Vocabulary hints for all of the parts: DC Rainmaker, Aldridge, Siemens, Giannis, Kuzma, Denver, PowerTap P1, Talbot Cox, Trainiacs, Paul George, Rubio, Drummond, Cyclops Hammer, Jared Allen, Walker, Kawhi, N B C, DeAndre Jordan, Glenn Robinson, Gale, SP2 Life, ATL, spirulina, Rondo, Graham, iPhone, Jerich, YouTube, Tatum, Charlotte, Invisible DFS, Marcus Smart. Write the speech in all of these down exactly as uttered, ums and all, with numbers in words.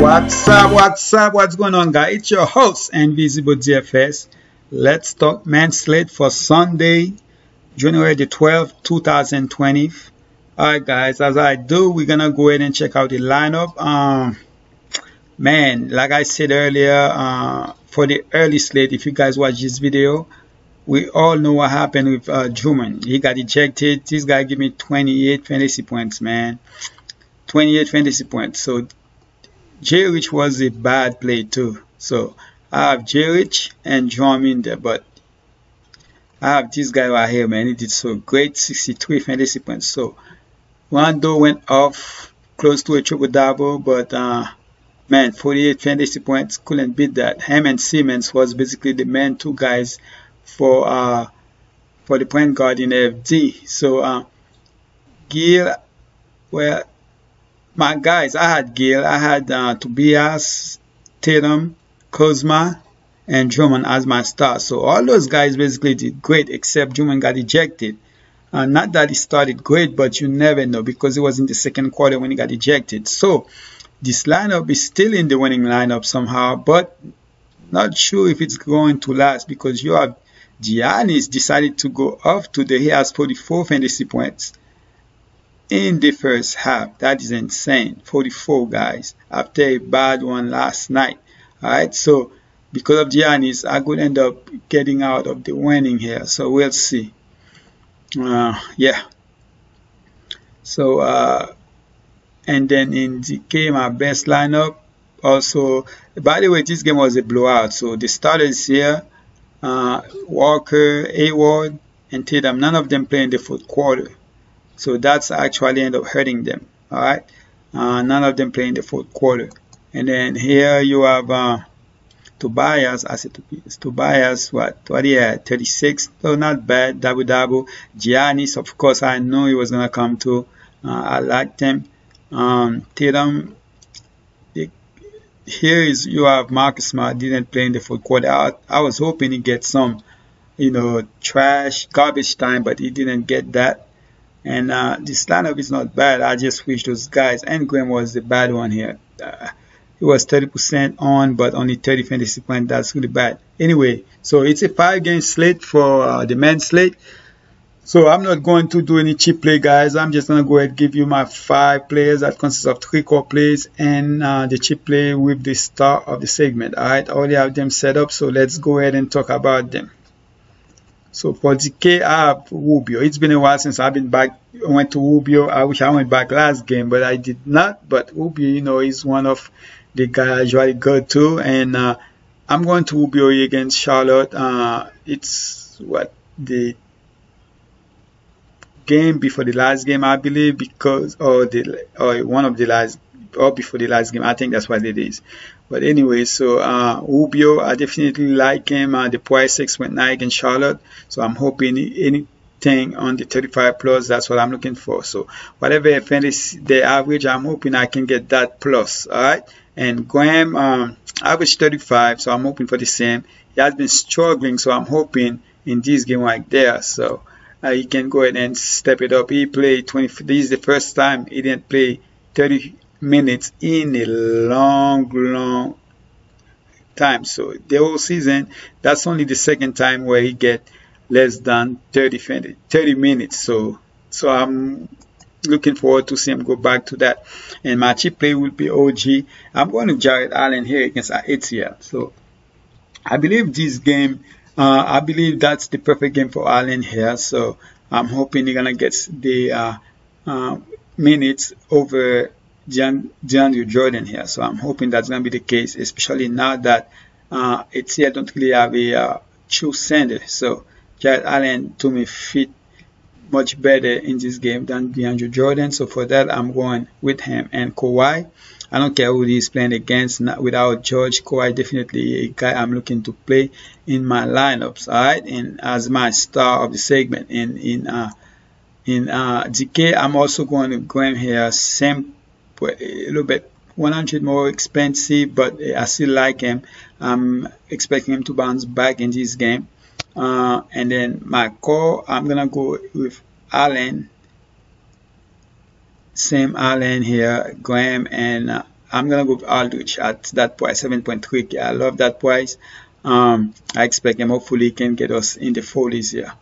What's up, what's up, what's going on, guys? It's your host, Invisible D F S. Let's talk man slate for Sunday, January the twelfth, two thousand twenty. Alright, guys, as I do, we're gonna go ahead and check out the lineup. Um, man, like I said earlier, uh, for the early slate, if you guys watch this video, we all know what happened with uh, Drummond. He got ejected. This guy gave me twenty-eight fantasy points, man. twenty-eight fantasy points. So Jerich was a bad play too. So I have Jerich and Drummond in there, but I have this guy right here, man. He did so great, sixty-three fantasy points. So Rondo went off close to a triple double, but uh, man, forty-eight fantasy points, couldn't beat that. Hem and Siemens was basically the main two guys for uh, for the point guard in F D. So uh, Gale, well, my guys, I had Gale, I had uh, Tobias, Tatum, Kuzma, and Drummond as my stars. So all those guys basically did great, except Drummond got ejected. Uh, not that he started great, but you never know, because it was in the second quarter when he got ejected. So this lineup is still in the winning lineup somehow, but not sure if it's going to last, because you have Giannis decided to go off today. He has forty-four fantasy points in the first half. That is insane. forty-four, guys, after a bad one last night. Alright, so because of Giannis, I could end up getting out of the winning here. So we'll see. Uh, yeah. So, uh, and then in the game, our best lineup. Also, by the way, this game was a blowout. So the starters here, uh, Walker, Hayward, and Tatum, none of them played in the fourth quarter. So that's actually end up hurting them. All right, uh, none of them play in the fourth quarter. And then here you have uh, Tobias. I said Tobias. Tobias, what? thirty-six. So not bad. Double double. Giannis, of course, I knew he was gonna come to. Uh, I liked him. Um, Tatum. It, here is you have Marcus Smart. Didn't play in the fourth quarter. I, I was hoping he get some, you know, trash garbage time, but he didn't get that. And uh, this lineup is not bad. I just wish those guys. And Graham was the bad one here. Uh, it was thirty percent on, but only thirty fantasy points. That's really bad. Anyway, so it's a five-game slate for uh, the men's slate. So I'm not going to do any cheap play, guys. I'm just going to go ahead and give you my five players that consists of three core plays and uh, the cheap play with the star of the segment. All right, I already have them set up, so let's go ahead and talk about them. So for the K, I have Rubio. It's been a while since I've been back. I went to Rubio. I wish I went back last game, but I did not. But Rubio, you know, is one of the guys I usually go to. And uh, I'm going to Rubio against Charlotte. Uh, it's what the game before the last game, I believe, because or the or one of the last or before the last game. I think that's what it is. But anyway, so uh, Rubio, I definitely like him. Uh, the price six point nine against Charlotte. So I'm hoping anything on the thirty-five plus, that's what I'm looking for. So whatever fantasy the average, I'm hoping I can get that plus. All right. And Graham, um, average thirty-five. So I'm hoping for the same. He has been struggling. So I'm hoping in this game right there. So uh, he can go ahead and step it up. He played twenty. This is the first time he didn't play thirty minutes in a long long time. So the whole season, that's only the second time where he get less than thirty minutes. So so I'm looking forward to see him go back to that. And my cheap play will be O G. I'm going to Jared Allen here against A T L. So I believe this game, uh, I believe that's the perfect game for Allen here. So I'm hoping he's gonna get the uh, uh, minutes over DeAndre Jordan here. So I'm hoping that's going to be the case, especially now that uh, A T L don't really have a uh, true sender. So Jared Allen, to me, fit much better in this game than DeAndre Jordan. So for that, I'm going with him. And Kawhi, I don't care who he's playing against. Not without George, Kawhi definitely a guy I'm looking to play in my lineups. All right, and as my star of the segment. And in uh, in uh, D K, I'm also going to Graham here. Same. A little bit one hundred more expensive, but I still like him. I'm expecting him to bounce back in this game. Uh, and then my core, I'm gonna go with Allen, same Allen here, Graham, and uh, I'm gonna go with Aldridge at that price, seven point three K. I love that price. Um, I expect him. Hopefully, he can get us in the forties here.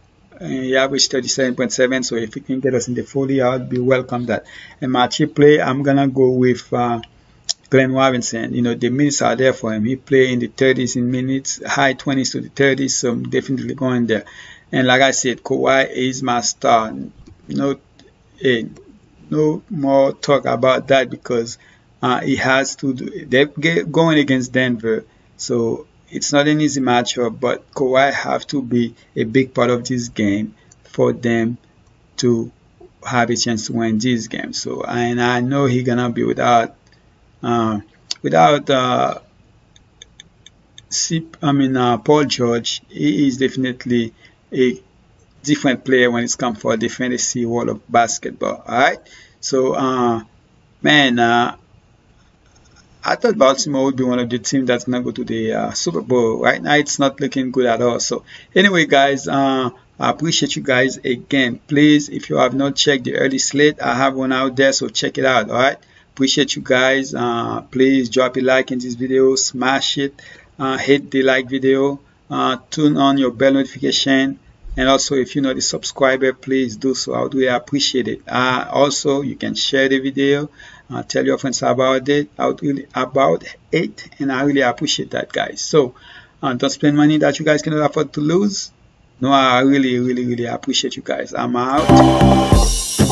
He averaged thirty-seven point seven, so if he can get us in the forty, I would be welcome that. And my cheap play, I'm gonna go with uh, Glenn Robinson. You know, the minutes are there for him. He play in the thirties in minutes, high twenties to the thirties, so I'm definitely going there. And like I said, Kawhi is my star. No, eh, no more talk about that because uh, he has to do. They're going against Denver, so it's not an easy matchup. But Kawhi have to be a big part of this game for them to have a chance to win this game. So, and I know he's gonna be without, uh, without. Uh, I mean, uh, Paul George. He is definitely a different player when it's come for the fantasy world of basketball. All right. So, uh, man, uh, I thought Baltimore would be one of the teams that's gonna go to the uh, Super Bowl. Right now, it's not looking good at all. So, anyway, guys, uh, I appreciate you guys again. Please, if you have not checked the early slate, I have one out there, so check it out. All right. Appreciate you guys. Uh, please drop a like in this video. Smash it. Uh, hit the like video. Uh, turn on your bell notification, and also if you're not a subscriber, please do so. I would really appreciate it. Uh, also, you can share the video, uh, tell your friends about it. I would really about it, and I really appreciate that, guys. So, uh, don't spend money that you guys cannot afford to lose. No, I really, really, really appreciate you guys. I'm out.